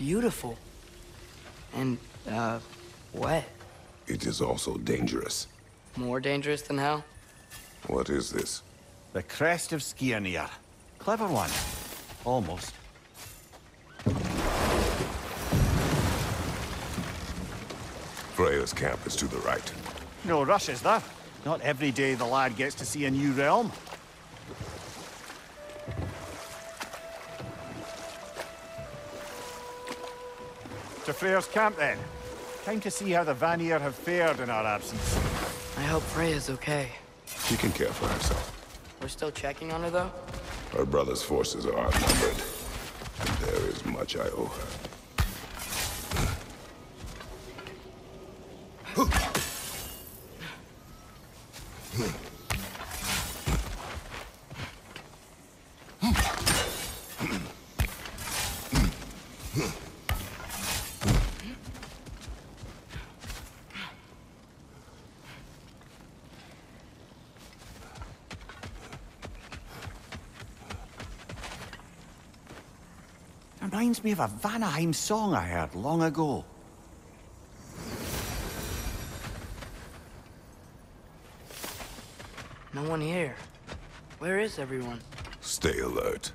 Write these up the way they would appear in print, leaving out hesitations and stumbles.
beautiful. And, wet. It is also dangerous. More dangerous than hell? What is this? The crest of Scyoneer. Clever one. Almost. Freya's camp is to the right. No rush, is there? Not every day the lad gets to see a new realm. To Freya's camp, then. Time to see how the Vanir have fared in our absence. I hope Freya's okay. She can care for herself. We're still checking on her, though? Her brother's forces are outnumbered. There is much I owe her. Reminds me of a Vanaheim song I heard long ago. No one here. Where is everyone? Stay alert.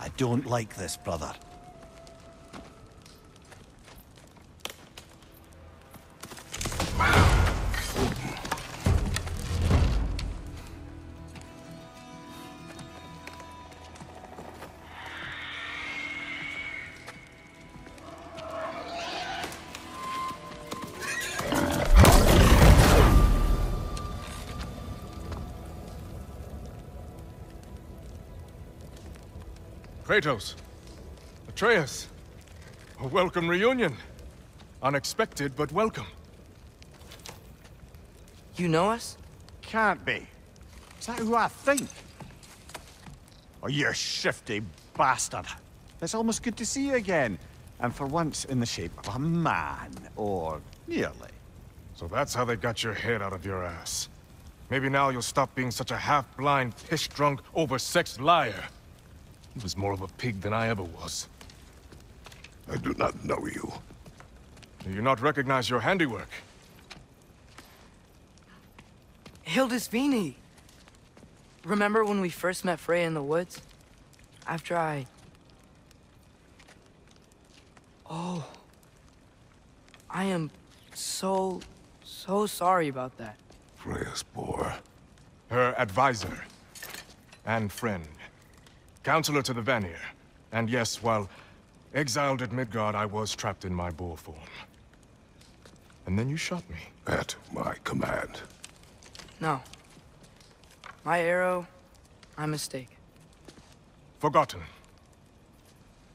I don't like this, brother. Kratos, Atreus, a welcome reunion. Unexpected, but welcome. You know us? Can't be. Is that who I think? Oh, you shifty bastard. It's almost good to see you again. And for once in the shape of a man, or nearly. So that's how they got your head out of your ass. Maybe now you'll stop being such a half-blind, piss-drunk, oversexed liar. He was more of a pig than I ever was. I do not know you. Do you not recognize your handiwork? Hildisvini! Remember when we first met Freya in the woods? After I... Oh... I am so sorry about that. Freya's boar. Her advisor. And friend. Counselor to the Vanir. And yes, while exiled at Midgard, I was trapped in my boar form. And then you shot me. At my command. No. My arrow, my mistake. Forgotten.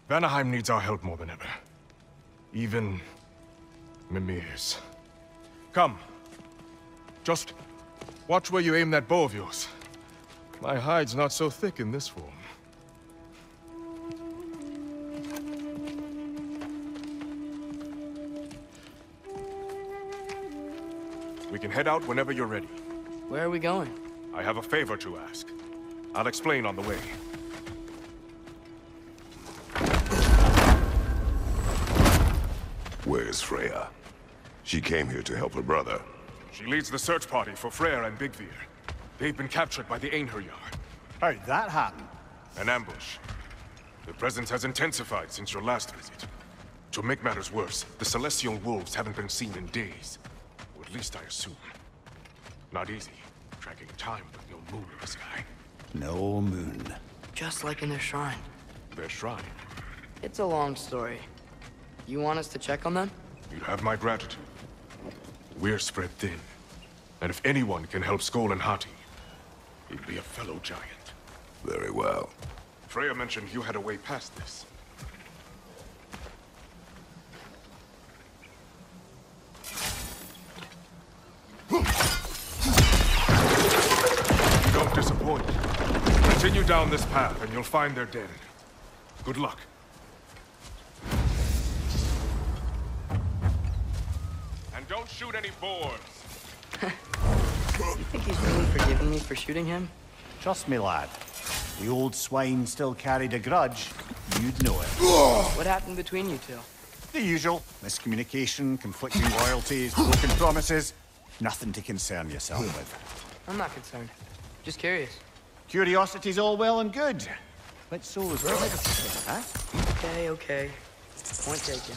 Vanaheim needs our help more than ever. Even Mimir's. Come. Just watch where you aim that bow of yours. My hide's not so thick in this form. We can head out whenever you're ready. Where are we going? I have a favor to ask. I'll explain on the way. Where's Freya? She came here to help her brother. She leads the search party for Freya and Birgir. They've been captured by the Einherjar. How'd that happen? An ambush. The presence has intensified since your last visit. To make matters worse, the Celestial Wolves haven't been seen in days. At least I assume. Not easy, tracking time with no moon in the sky. No moon. Just like in their shrine. Their shrine? It's a long story. You want us to check on them? You have my gratitude. We're spread thin. And if anyone can help Skoll and Hathi, he'd be a fellow giant. Very well. Freya mentioned you had a way past this. Continue down this path, and you'll find their den. Good luck. And don't shoot any boars! You think he's really forgiving me for shooting him? Trust me, lad. The old swine still carried a grudge. You'd know it. What happened between you two? The usual. Miscommunication, conflicting loyalties, broken promises. Nothing to concern yourself with. I'm not concerned. Just curious. Curiosity's all well and good. But so is it, huh? Okay, okay. Point taken.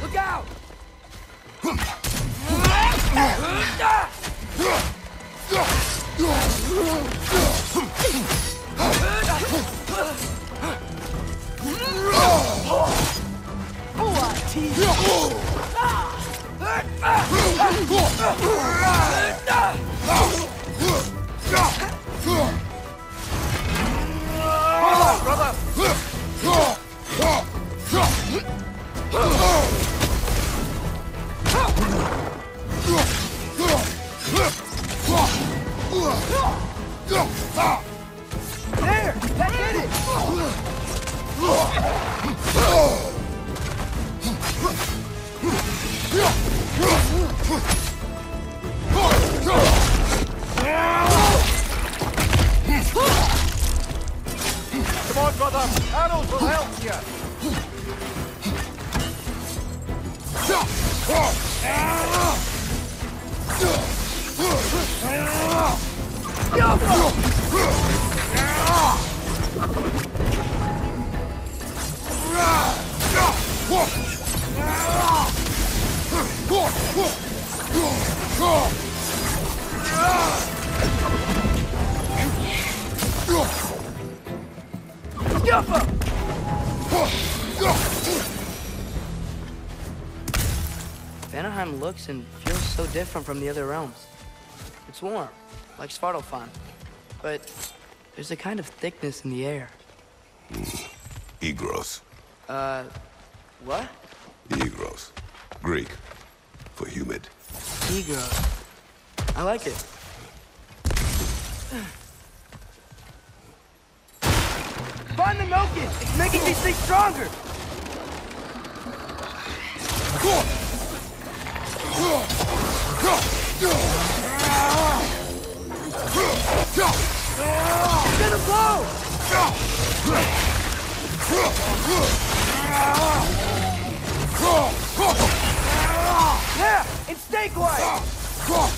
Look out! Vanaheim looks and feels so different from the other realms. It's warm, like Svartalfheim, but there's a kind of thickness in the air. Ygros. What? Ygros. Greek. For humid. Ygros. I like it. Find the Mokkis! It's making these things stronger! It's gonna blow! Yeah! And stay quiet! Jump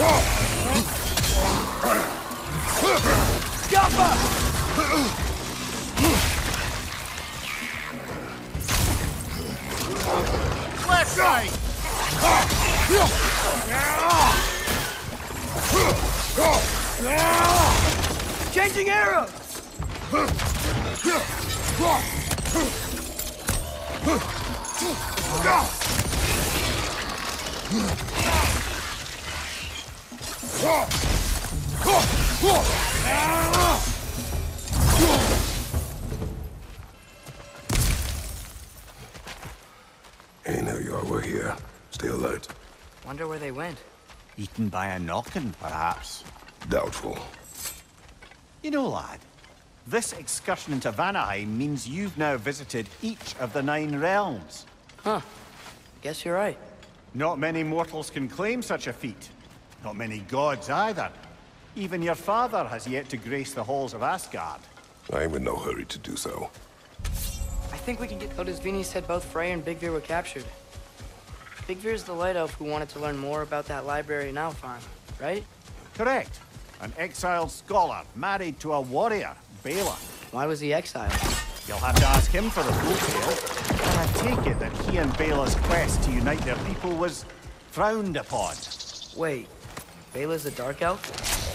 up! Left side! Changing arrows! Einherjar, we're here. Stay alert. Wonder where they went. Eaten by a knockin', perhaps. Doubtful. You know, lad, this excursion into Vanaheim means you've now visited each of the 9 realms. Huh. Guess you're right. Not many mortals can claim such a feat. Not many gods, either. Even your father has yet to grace the halls of Asgard. I'm in no hurry to do so. I think we can get... Hodespini said both Freya and Birgir were captured. Bigvir's the Light Elf who wanted to learn more about that library in Alfheim, right? Correct. An exiled scholar, married to a warrior, Bela. Why was he exiled? You'll have to ask him for the full tale. And I take it that he and Bela's quest to unite their people was frowned upon. Wait, Bela's a dark elf?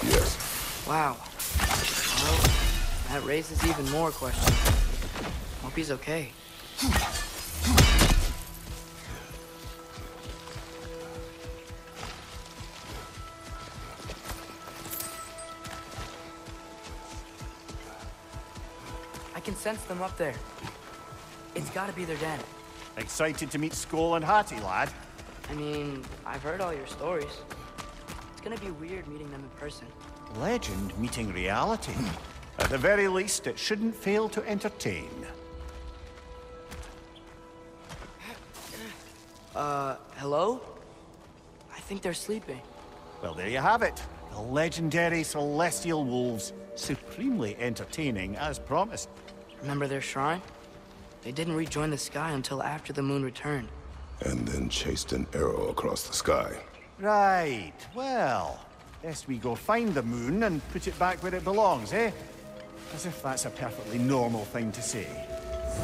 Yes. Wow. Well, that raises even more questions. Hope he's okay. I can sense them up there. It's gotta be their den. Excited to meet Skoll and Hathi, lad? I mean, I've heard all your stories. It's gonna be weird meeting them in person. Legend meeting reality. At the very least, it shouldn't fail to entertain. Hello? I think they're sleeping. Well, there you have it. The legendary Celestial Wolves. Supremely entertaining, as promised. Remember their shrine? They didn't rejoin the sky until after the moon returned. And then chased an arrow across the sky. Right. Well, guess we go find the moon and put it back where it belongs, eh? As if that's a perfectly normal thing to say.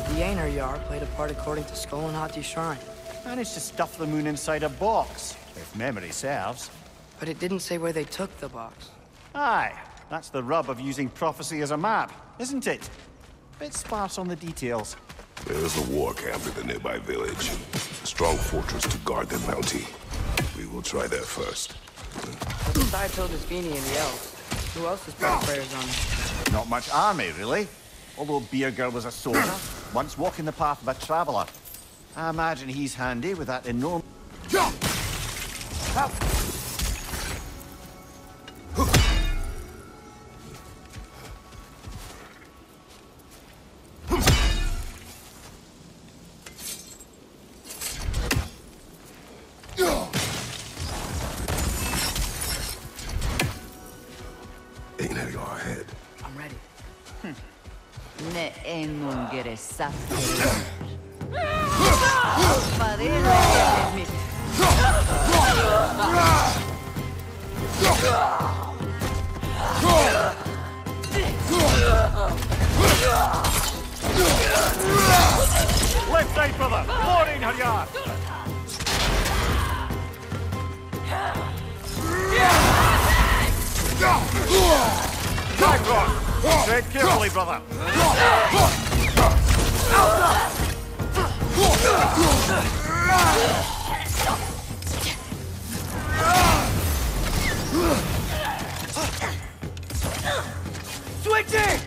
The Einherjar played a part according to Skoll and Hathi's shrine. Managed to stuff the moon inside a box, if memory serves. But it didn't say where they took the box. Aye. That's the rub of using prophecy as a map, isn't it? Bit sparse on the details. There's a war camp in the nearby village. A strong fortress to guard their bounty. We will try there first. Besides Hodespini and the elves, who else has brought prayers on them? Not much army, really. Although Birgir was a soldier, once walking the path of a traveler. I imagine he's handy with that enormous... Left side, brother! More in her yard! Back on! Tread carefully, brother! Switching!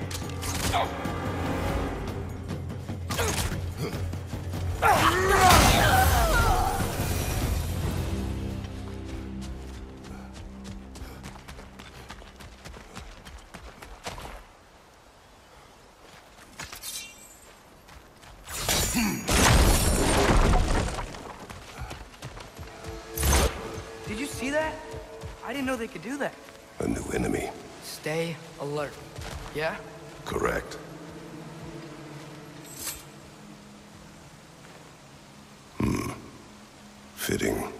Did you see that? I didn't know they could do that. A new enemy. Stay alert. Yeah? Correct. Fitting.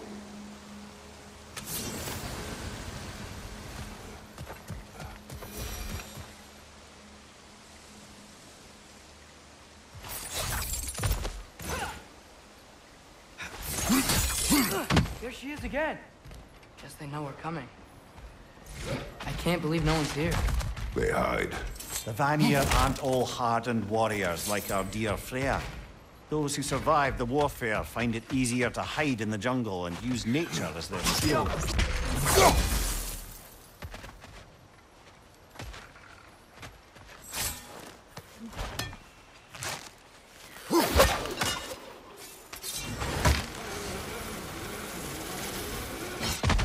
There she is again. Guess they know we're coming. I can't believe no one's here. They hide. The Vanir aren't all hardened warriors like our dear Freya. Those who survive the warfare find it easier to hide in the jungle and use nature as their shield.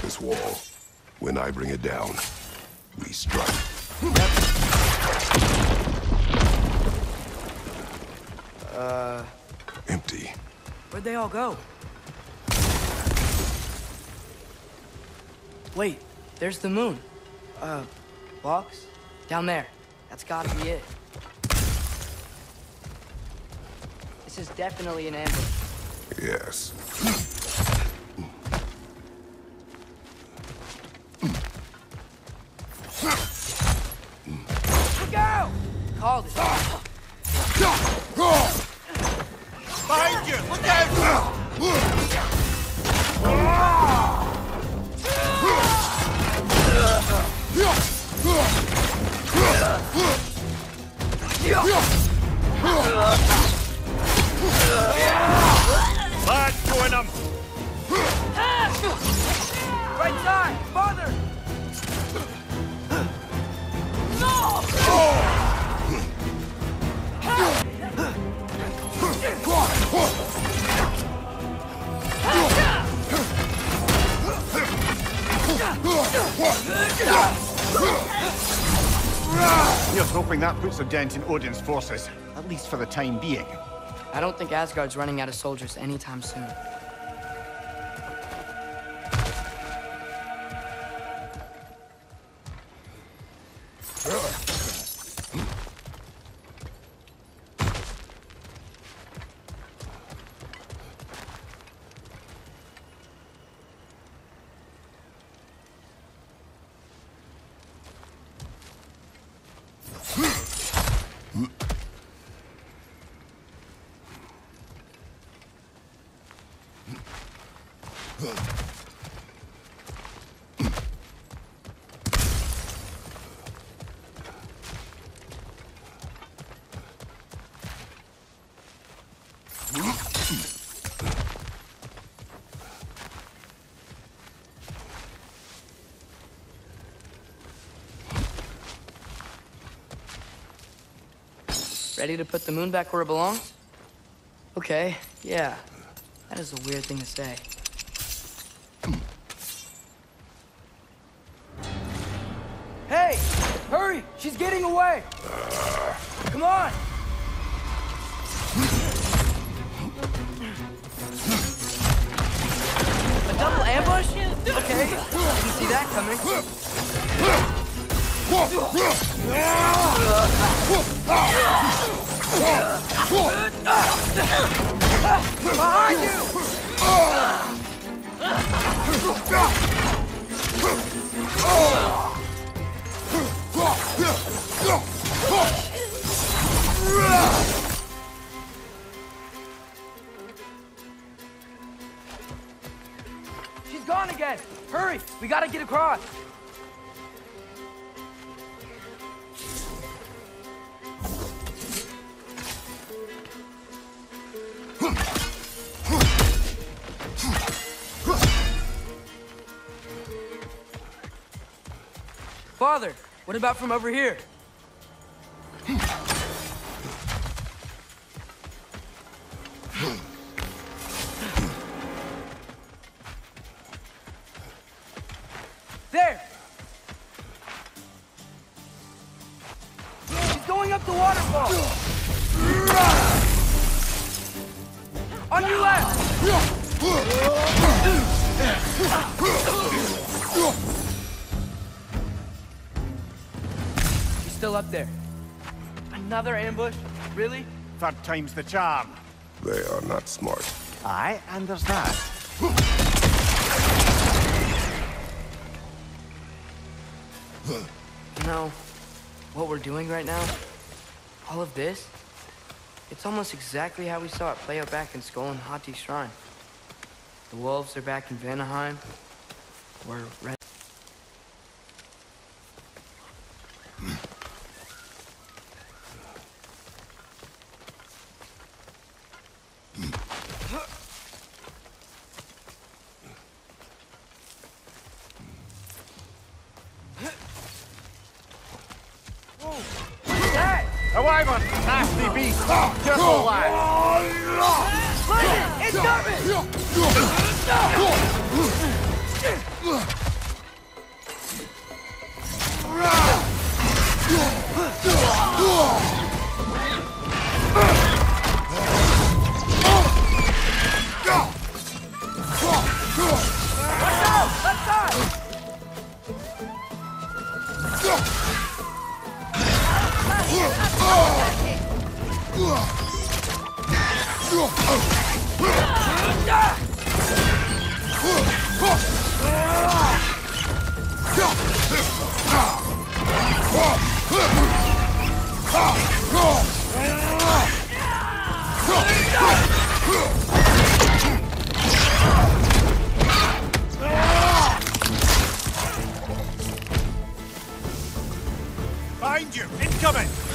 This wall, when I bring it down, we strike. Empty. Where'd they all go? Wait, there's the moon. Box? Down there. That's gotta be it. This is definitely an ambush. Yes. Go! Called it. Behind you! Look out! Let's join them! Right side! Father! No! Oh. Help! Come on! Mimir's hoping that puts a dent in Odin's forces, at least for the time being. I don't think Asgard's running out of soldiers anytime soon. Ready to put the moon back where it belongs? Okay, yeah. That is a weird thing to say. Hey! Hurry! She's getting away! Come on! A double ambush? Okay, I didn't see that coming. Behind you! She's gone again! Hurry! We gotta get across! Father, what about from over here? There! She's going up the waterfall! On your left! Still up there. Another ambush? Really? Third time's the charm. They are not smart. Aye, and there's that. You know, what we're doing right now? All of this? It's almost exactly how we saw it play out back in Skoll and Hathi's shrine. The wolves are back in Vanaheim. We're ready.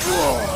Helka!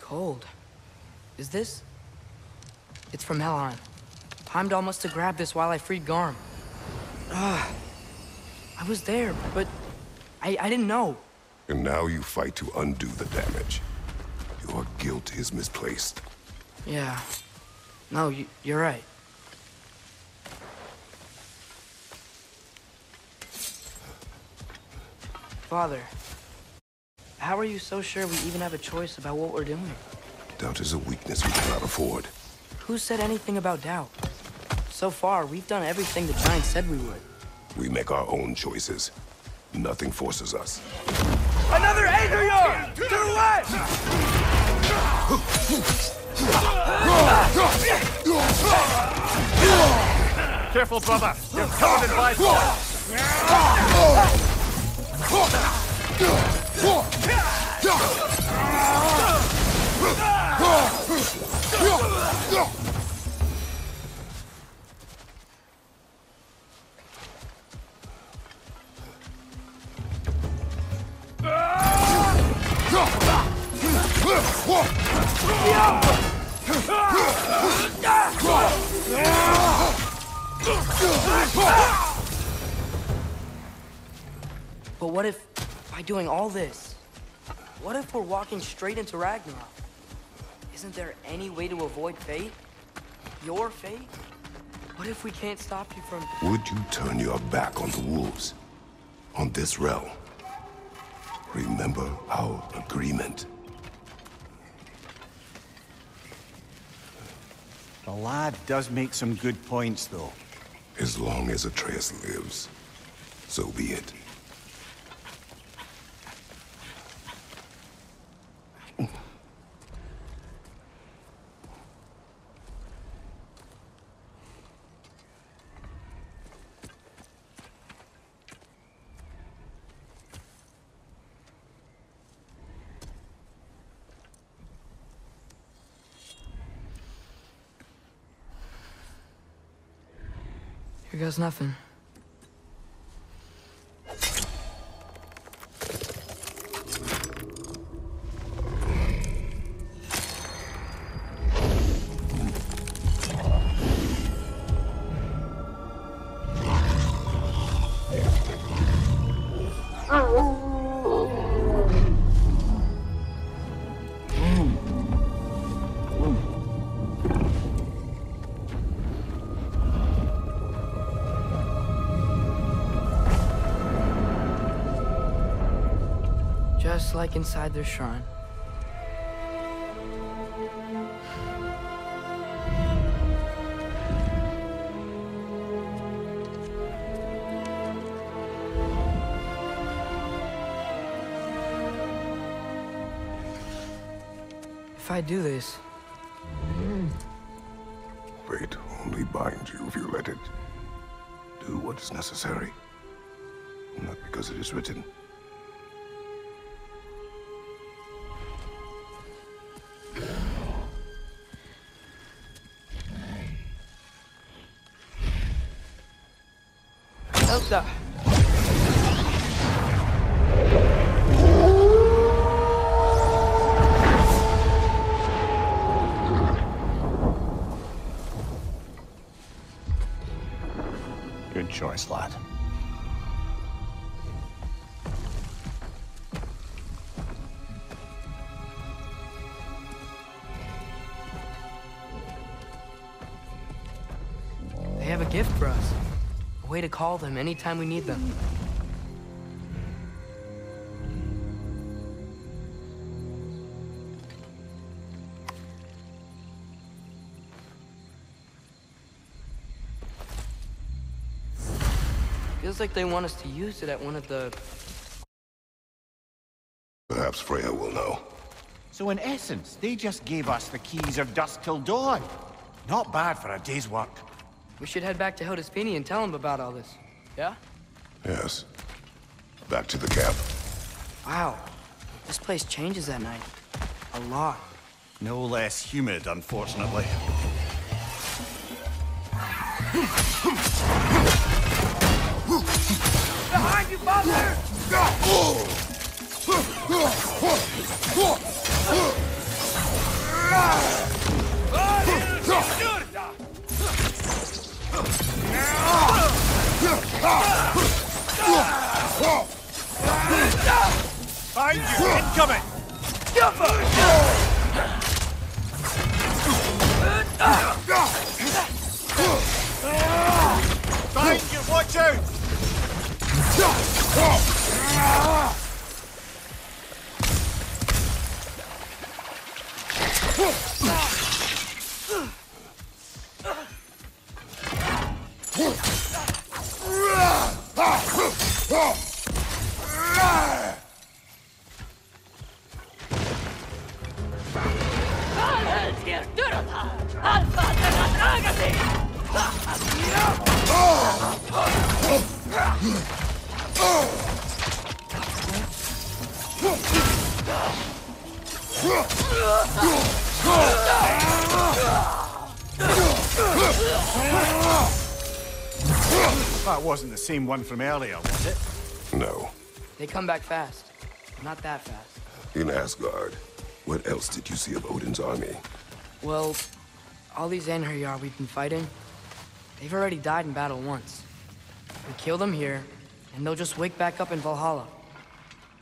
cold. Is this? It's from Helheim. Heimdall must have grabbed this while I freed Garm. Ugh. I was there, but I didn't know. And now you fight to undo the damage. Your guilt is misplaced. Yeah. No, you're right. Father, how are you so sure we even have a choice about what we're doing? Doubt is a weakness we cannot afford. Who said anything about doubt? So far, we've done everything the giant said we would. We make our own choices. Nothing forces us. Another Einherjar! To the left! Careful, brother. You're covered in life. But what if, by doing all this, what if we're walking straight into Ragnarok? Isn't there any way to avoid fate? Your fate? What if we can't stop you from... Would you turn your back on the wolves? On this realm? Remember our agreement. The lad does make some good points, though. As long as Atreus lives, so be it. Here goes nothing. Just like inside their shrine. If I do this... Fate only binds you if you let it. Do what is necessary. Not because it is written. Helka! Good choice, lad. They have a gift for us. Way to call them anytime we need them. Feels like they want us to use it at one of the... Perhaps Freya will know. So in essence, they just gave us the keys of dusk till dawn. Not bad for a day's work. We should head back to Hodespini and tell him about all this, yeah? Yes. Back to the camp. Wow. This place changes that night. A lot. No less humid, unfortunately. Behind you, father! Behind you, incoming! Behind you, watch out! That wasn't the same one from earlier, was it? No. They come back fast. Not that fast. In Asgard, what else did you see of Odin's army? Well, all these Einherjar we've been fighting, they've already died in battle once. We kill them here, and they'll just wake back up in Valhalla.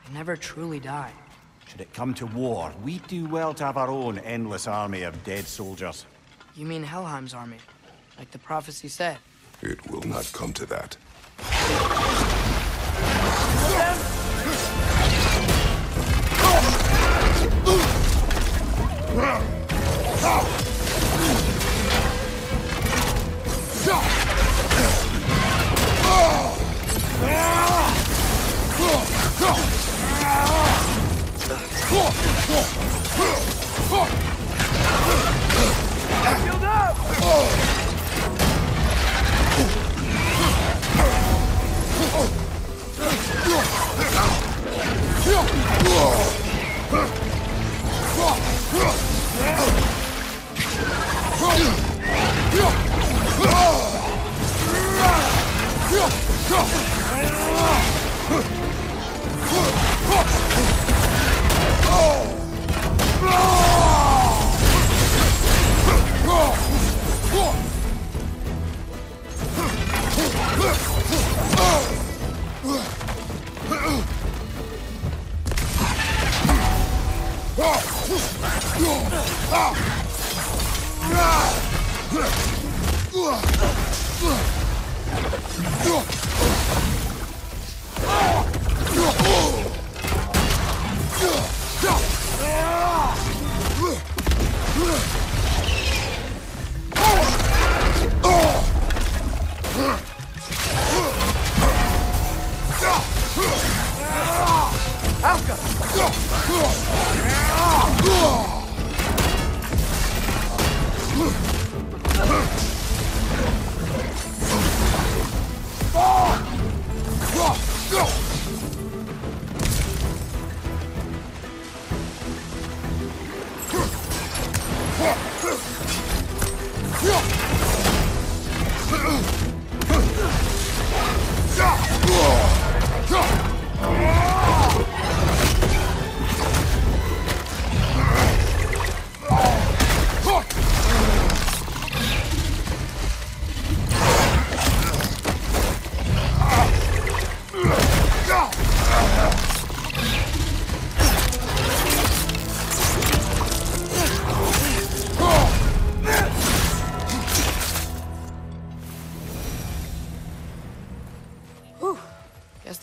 They never truly die. Should it come to war, we do well to have our own endless army of dead soldiers. You mean Helheim's army, like the prophecy said. It will not come to that. Shield up!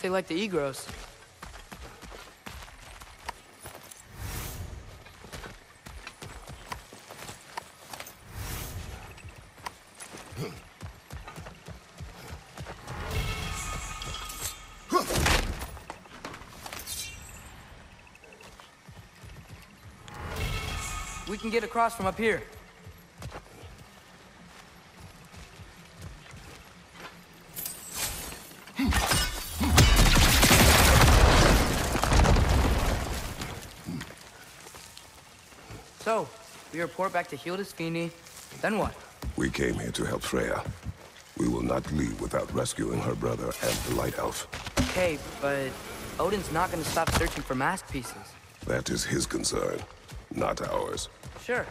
They like the Ygros. We can get across from up here. So, we report back to Hildisvini, then what? We came here to help Freya. We will not leave without rescuing her brother and the Light Elf. Okay, but Odin's not going to stop searching for mask pieces. That is his concern, not ours. Sure,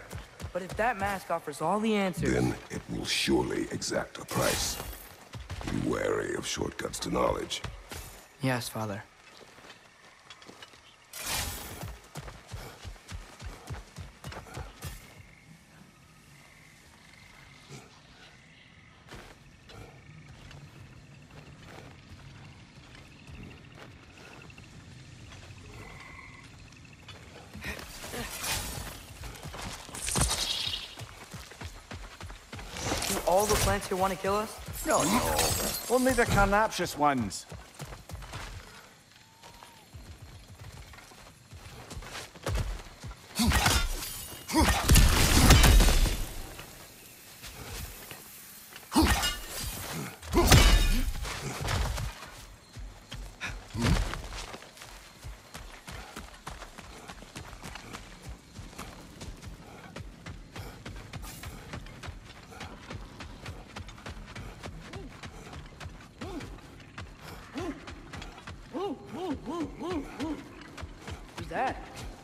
but if that mask offers all the answers... Then it will surely exact a price. Be wary of shortcuts to knowledge. Yes, Father. All the plants here want to kill us? No. Only the carnaptious ones.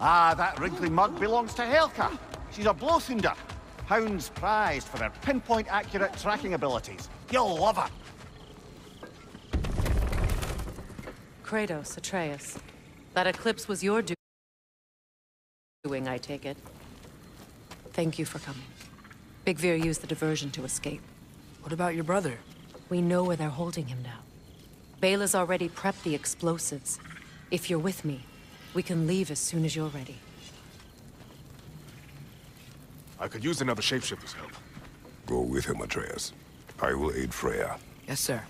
Ah, that wrinkly mug belongs to Helka. She's a Blothunder. Hounds prized for their pinpoint-accurate tracking abilities. You'll love her. Kratos, Atreus. That eclipse was your doing, I take it. Thank you for coming. Big Veer used the diversion to escape. What about your brother? We know where they're holding him now. Bela's already prepped the explosives. If you're with me, we can leave as soon as you're ready. I could use another shapeshifter's help. Go with him, Atreus. I will aid Freya. Yes, sir.